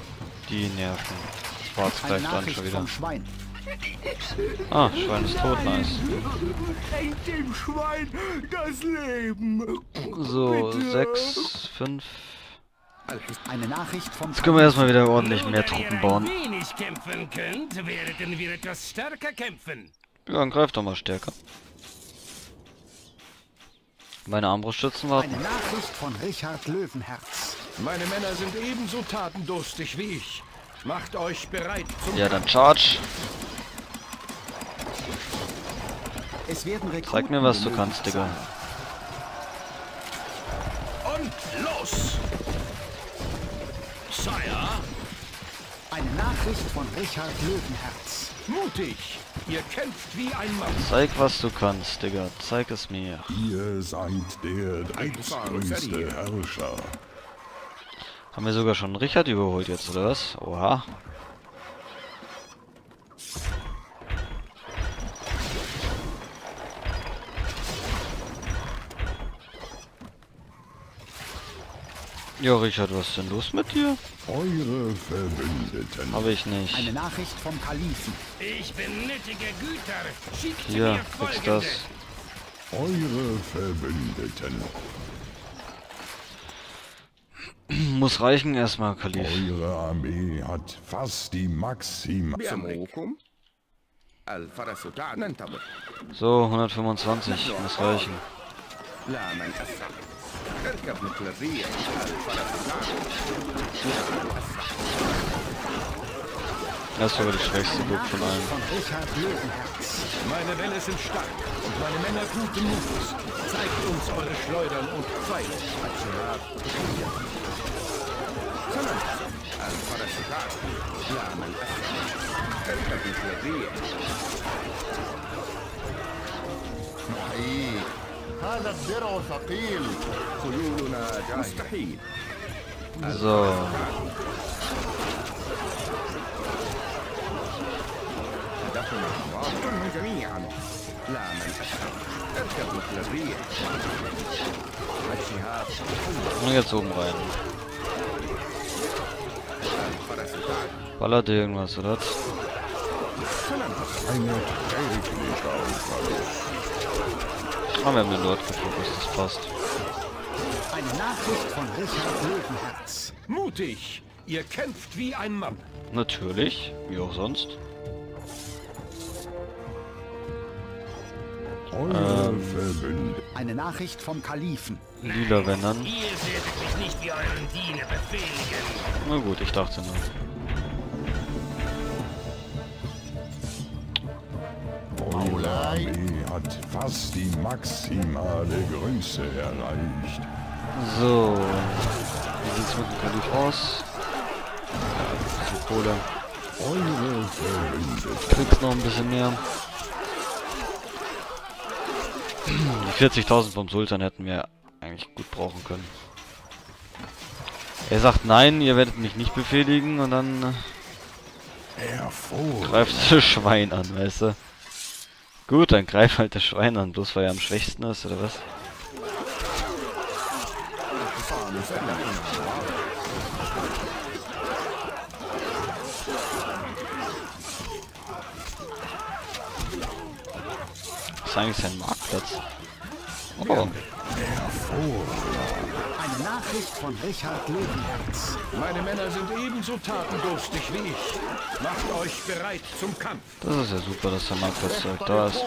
Die nerven. Schwarz greift an schon wieder. Schwein. Ah, Schwein ist tot, nice. Bringt dem Schwein das Leben. So, sechs, fünf. Eine Nachricht vom Jetzt können wir erstmal wieder ordentlich mehr Truppen bauen. Wenn ihr nicht kämpfen könnt, werden wir etwas stärker kämpfen. Ja, dann greift doch mal stärker. Meine Armbrustschützen warten. Eine Nachricht von Richard Löwenherz. Meine Männer sind ebenso tatendurstig wie ich. Macht euch bereit zum Ja, dann charge. Es werden Rekruten. Zeig mir, was du kannst, Digga. Und los! Sire. Eine Nachricht von Richard Löwenherz. Mutig! Ihr kämpft wie ein Mann. Zeig, was du kannst, Digga. Zeig es mir. Ihr seid der drittgrößte Herrscher. Haben wir sogar schon Richard überholt jetzt, oder was? Oha. Ja, Richard, was ist denn los mit dir? Eure Verbündeten. Habe ich nicht. Eine Nachricht vom Kalifen. Ich benötige Güter. Schickt mir folgende. Hier, das. Eure Verbündeten. Muss reichen erstmal, Kalif. Eure Armee hat fast die Maxima. So, hundertfünfundzwanzig. Muss reichen. Das ist aber die schwächste Burg von allen. Meine Welle sind stark und meine Männer guten Mutes. Zeigt uns eure Schleudern und Pfeile. So. Und jetzt oben rein. Ballert irgendwas, oder? Ah, wir haben den Lord gefokust, das passt. Eine Nachricht von Richard Löwenherz. Mutig! Ihr kämpft wie ein Mann. Natürlich, wie auch sonst. Ähm, eine Nachricht vom Kalifen. Lila Wennern. Na gut, ich dachte nur. Eure Armee hat fast die maximale Größe erreicht. So, wie sieht's mit dem Kalif aus? Kohle. Eure Verbündeten. Kriegst noch ein bisschen mehr. Die vierzigtausend vom Sultan hätten wir eigentlich gut brauchen können. Er sagt nein, ihr werdet mich nicht befehligen und dann greift das Schwein an, weißt du. Gut, dann greif halt das Schwein an, bloß weil er am schwächsten ist, oder was? Das ist eigentlich sein Marktplatz. Oh. Eine Nachricht von Richard Löwenherz. Meine Männer sind ebenso tatendurstig wie ich. Macht euch bereit zum Kampf. Das ist ja super, dass der Marktplatz direkt da ist.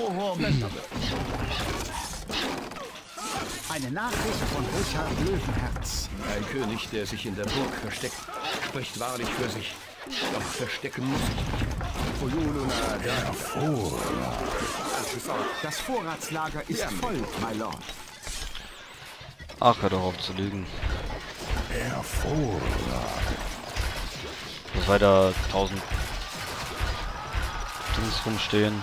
Eine Nachricht von Richard Löwenherz. Ein König, der sich in der Burg versteckt, spricht wahrlich für sich. Doch verstecken muss ich mich. Das Vorratslager ist voll, my Lord. Ach, hör doch auf zu lügen. Muss weiter tausend Dings rumstehen.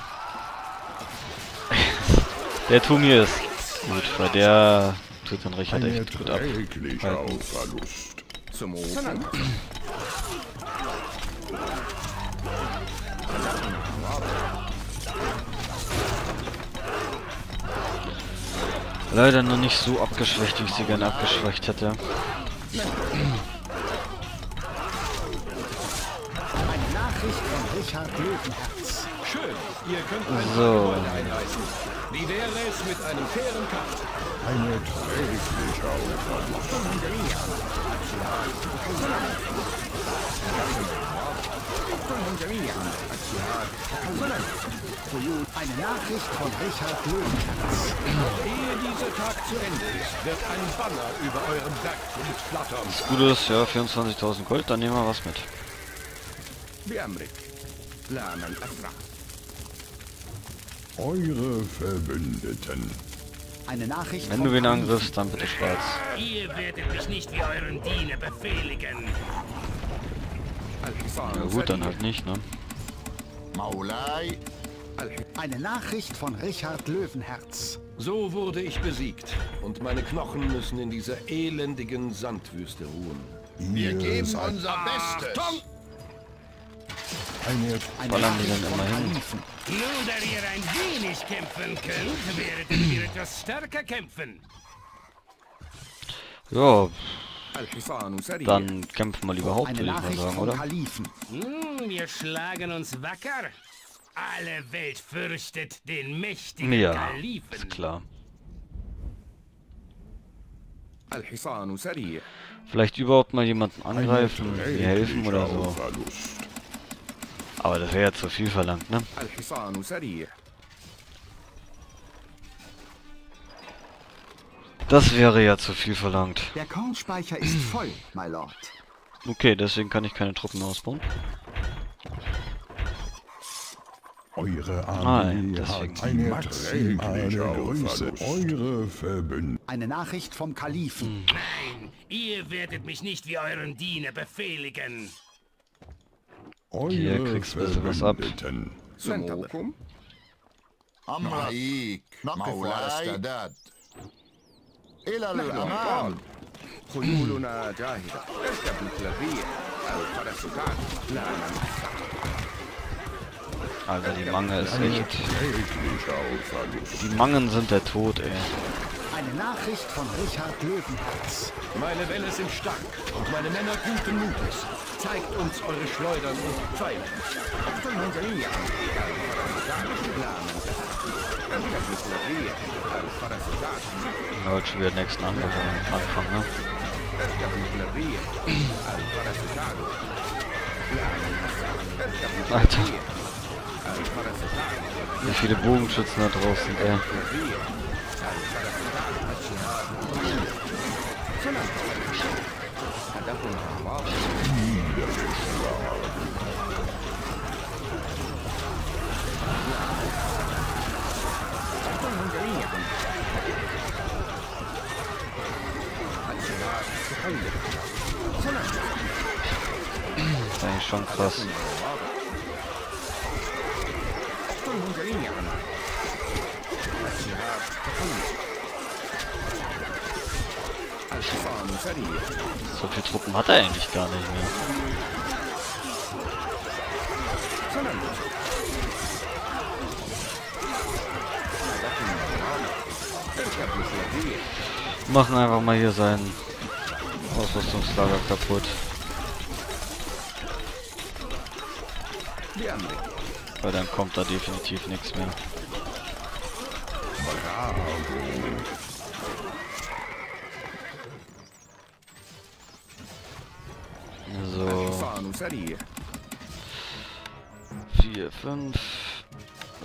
Der tu mir es. Gut, weil der tut den Richard echt gut ab. Zum Leider noch nicht so abgeschwächt, wie ich sie gerne abgeschwächt hätte. Nachricht von Richard Löwenherz. Schön, ihr könnt eine Gebäude einreißen. Wie wäre es mit einem fairen Kampf? Eine trägliche Aufwand. Eine Nachricht von Richard Löwenherz. Ehe dieser Tag zu Ende ist, wird ein Banner über eurem Bergfried flattern. Das Gute ist, ja, vierundzwanzigtausend Gold, dann nehmen wir was mit. Eure Verbündeten. Eine Nachricht. Wenn du wen angriffst, dann bitte schwarz. Ihr werdet mich nicht wie euren Diener befehligen. Na gut, dann halt nicht, ne? Maulai. Eine Nachricht von Richard Löwenherz. So wurde ich besiegt und meine Knochen müssen in dieser elendigen Sandwüste ruhen. Wir geben unser Bestes. Ballern die dann immer hin. Nun, da ihr ein wenig kämpfen könnt, werdet ihr etwas stärker kämpfen. Ja, dann kämpfen wir lieber Haupt, würde ich mal sagen, oder? Hm, wir schlagen uns wacker. Alle Welt fürchtet den mächtigen ja, Kalifen. Ja, ist klar. Vielleicht überhaupt mal jemanden angreifen, wir helfen oder so. Aber das wäre ja zu viel verlangt, ne? Das wäre ja zu viel verlangt. Der Kornspeicher ist voll, my lord. Okay, deswegen kann ich keine Truppen ausbauen. Eure Armee hat eine maximale Größe. Eure Verbündeten. Eine Nachricht vom Kalifen. Nein, ihr werdet mich nicht wie euren Diener befehligen. Hier kriegst du ein bisschen was ab. Also die Mange ist echt... Die Mangen sind der Tod, ey. Eine Nachricht von Richard Löwenherz. Meine Welle sind stark und meine Männer guten Mutes. Zeigt uns eure Schleudern und Pfeile. Ja, heute schon wieder den nächsten Angriff anfangen, ne? Alter. Wie viele Bogenschützen da draußen, ey. Das ist eigentlich schon krass. So viele Truppen hat er eigentlich gar nicht mehr. Machen einfach mal hier sein Ausrüstungslager kaputt. Weil dann kommt da definitiv nichts mehr. vier, fünf,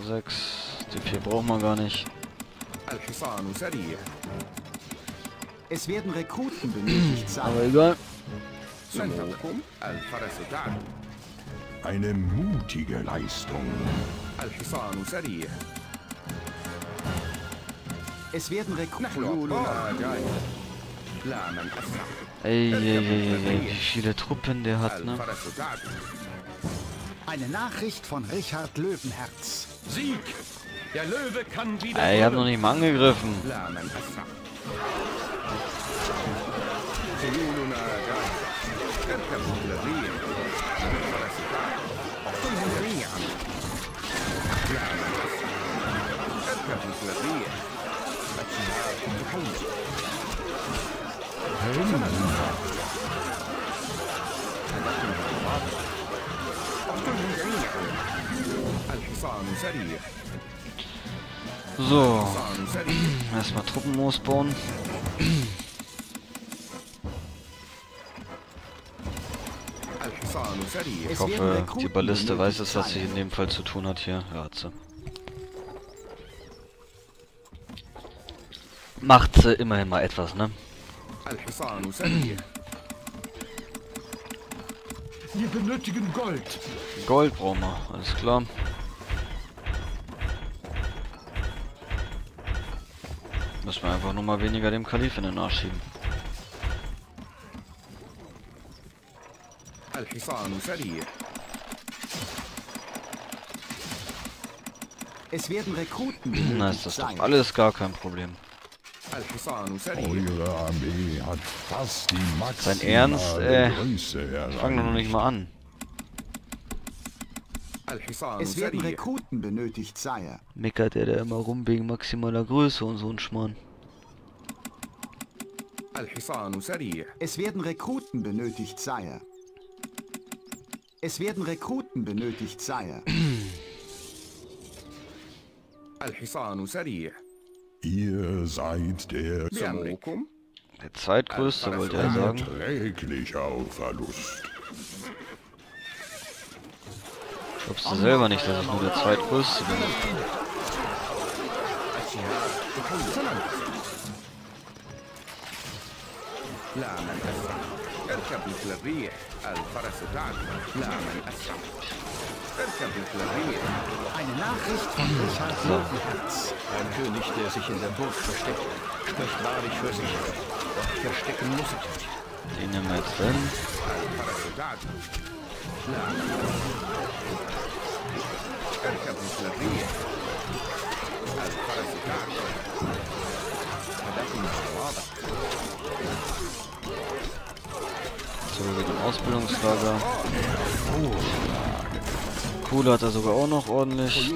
sechs, die vier brauchen wir gar nicht. Es werden Rekruten benötigt sein. Aber egal. Eine mutige Leistung. Es werden Rekruten. Ey, ey, ey, ey, wie viele Truppen der hat, ne? Eine Nachricht von Richard Löwenherz. Sieg! Der Löwe kann wieder. Ey, ich hab noch nicht mal angegriffen. So, erstmal Truppen losbauen. Ich hoffe, die Balliste weiß es, was sie in dem Fall zu tun hat hier. Ja, hat sie. Macht sie immerhin mal etwas, ne? Wir benötigen Gold. Gold brauchen wir, alles klar. Müssen wir einfach nur mal weniger dem Kalifen in den Arsch schieben. Es werden Rekruten. Na, ist das doch alles gar kein Problem. Eure Armee hat fast die maximale Sein Ernst, äh, fang doch noch nicht mal an. Es werden Rekruten benötigt, Sire. Meckert er da immer rum wegen maximaler Größe und so ein Schmarrn. Es werden Rekruten benötigt, Sire. Es werden Rekruten benötigt, Sire. Ihr seid der Zokum? Der zweitgrößte, wollte er sagen. Unerträglicher Verlust. Glaubst du selber nicht, dass ich nur der zweitgrößte bin? Eine Nachricht von Richard Löwenherz. Ein König, der sich in der Burg versteckt, spricht wahrlich für sich. Doch verstecken muss ich nicht. Den nehmen wir jetzt hin. So, wir gehen im Ausbildungslager. Kohle hat er sogar auch noch ordentlich.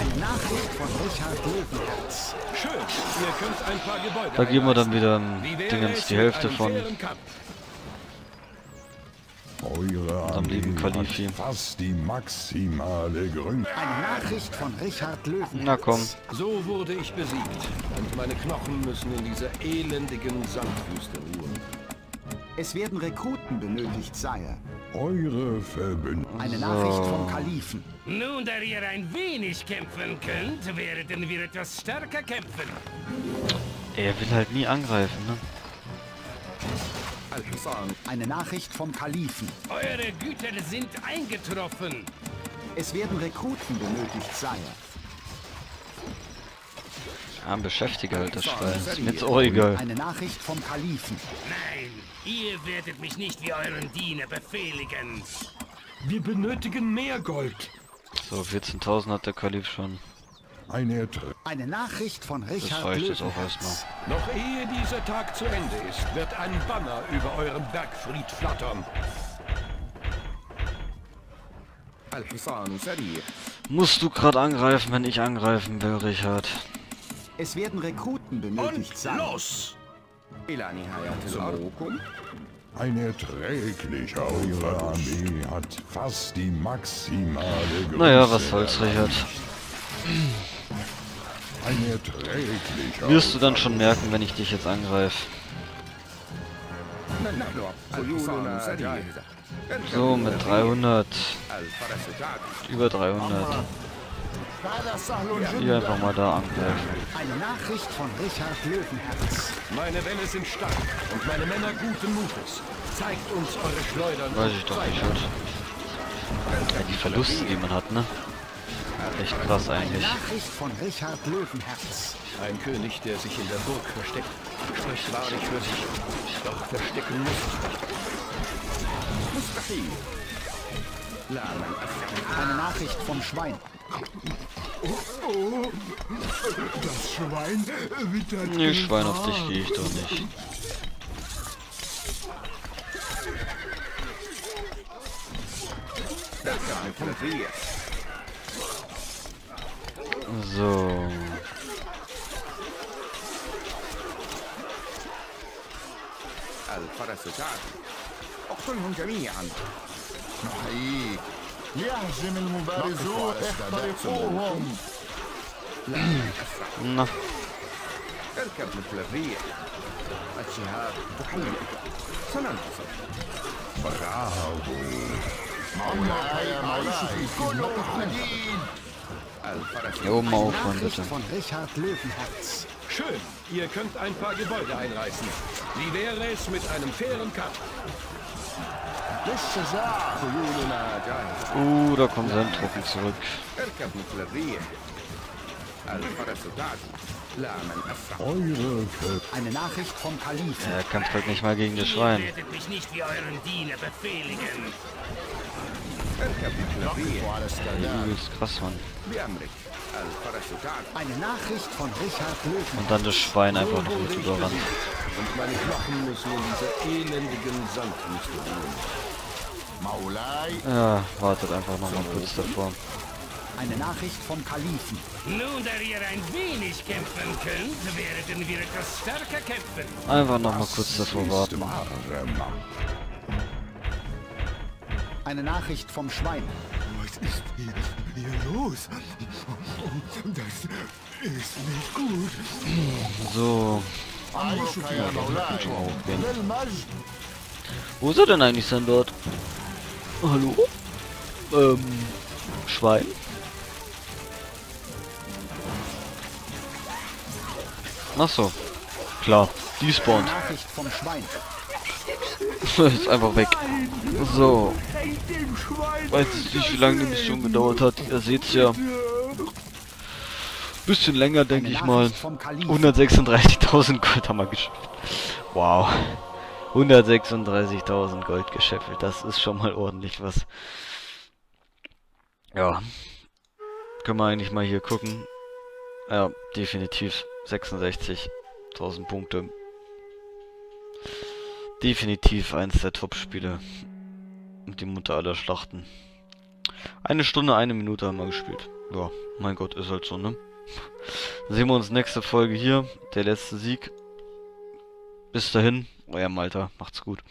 Eine Nachricht von Richard Löwenherz. Schön, ihr könnt ein paar Gebäude. Da geben wir dann wieder Dingens die Hälfte von. Eure Armee fast die maximale Gründe. Eine Nachricht von Richard Löwenherz. Na komm. So wurde ich besiegt. Und meine Knochen müssen in dieser elendigen Sandwüste ruhen. Es werden Rekruten benötigt, Sire. Eure Verbündeten. Eine Nachricht vom Kalifen. Nun, da ihr ein wenig kämpfen könnt, werden wir etwas stärker kämpfen. Er will halt nie angreifen, ne? Eine Nachricht vom Kalifen. Eure Güter sind eingetroffen. Es werden Rekruten benötigt, Sire. Ah, beschäftige halt das Schwein. Ist mir jetzt auch egal. Eine Nachricht vom Kalifen. Nein, ihr werdet mich nicht wie euren Diener befehligen. Wir benötigen mehr Gold. So, vierzehntausend hat der Kalif schon. Eine, Eine Nachricht von Richard Löwenherz. Das reicht auch erstmal. Noch ehe dieser Tag zu Ende ist, wird ein Banner über eurem Bergfried flattern. Musst du gerade angreifen, wenn ich angreifen will, Richard? Es werden Rekruten benötigt sein. Und los! Ein erträglicher Eure Armee hat fast die maximale Größe. Naja, was soll's, Richard? Wirst du dann schon merken, wenn ich dich jetzt angreife. So, mit dreihundert. Über dreihundert. Die einfach mal da angreifen. Eine Nachricht von Richard Löwenherz. Meine Welle sind stark und meine Männer guten Mutes. Zeigt uns eure Schleudern. Weiß ich doch nicht, halt. Ja, die Verluste, die man hat, ne? Echt krass eigentlich. Eine Nachricht von Richard Löwenherz. Ein König, der sich in der Burg versteckt, spricht wahrlich für sich. Doch verstecken muss ich nicht. Eine Nachricht vom Schwein. Oh, oh. Das Schwein wittert. Nee, Schwein, auf dich gehe ich doch nicht. Das kann ich. So. الفرستان. اقتلهم جميعا. نحييك. يهجم المبارزون، اخترقوهم. لا أسرع. اركب مثل الريح. الشهاب تحييك. سننتصر. برافو. مولاي يا مولاي كله حديد. Nachricht von Richard Löwenherz. Schön, ihr könnt ein paar Gebäude einreißen. Wie wäre es mit einem fairen Kampf? Uh, da kommen seine Truppen zurück. Eine Nachricht vom Kalifen. Er kämpft halt nicht mal gegen das Schwein. Ihr werdet mich nicht wie euren Diener befehligen. Krass, Mann. Eine Nachricht von Richard Löwenherz. Und dann das Schwein einfach noch mit überrannt. Und meine Knochen müssen in dieser elendigen Sandwüste ruhen. Ja, wartet einfach noch mal kurz davor. Eine Nachricht vom Kalifen. Nun, da ihr ein wenig kämpfen könnt, werden wir etwas stärker kämpfen. Einfach noch mal kurz davor warten. Eine Nachricht vom Schwein. Was ist hier, hier los? Das ist nicht gut. So. Ja, wo ist er denn eigentlich sein dort? Hallo? Ähm. Schwein? Ach so. Klar. Die spawnt. Nachricht vom Schwein. Ist einfach weg. So. Weiß nicht, wie lange die Mission gedauert hat. Ihr seht's ja. Bisschen länger, denke ich mal. hundertsechsunddreißigtausend Gold haben wir geschäffelt. Wow. hundertsechsunddreißigtausend Gold geschäffelt. Das ist schon mal ordentlich was. Ja. Können wir eigentlich mal hier gucken. Ja, definitiv. sechsundsechzigtausend Punkte. Definitiv eins der Top-Spiele. Und die Mutter aller Schlachten. Eine Stunde, eine Minute haben wir gespielt. Ja, mein Gott, ist halt so, ne? Dann sehen wir uns nächste Folge hier. Der letzte Sieg. Bis dahin, euer M vier lter. Macht's gut.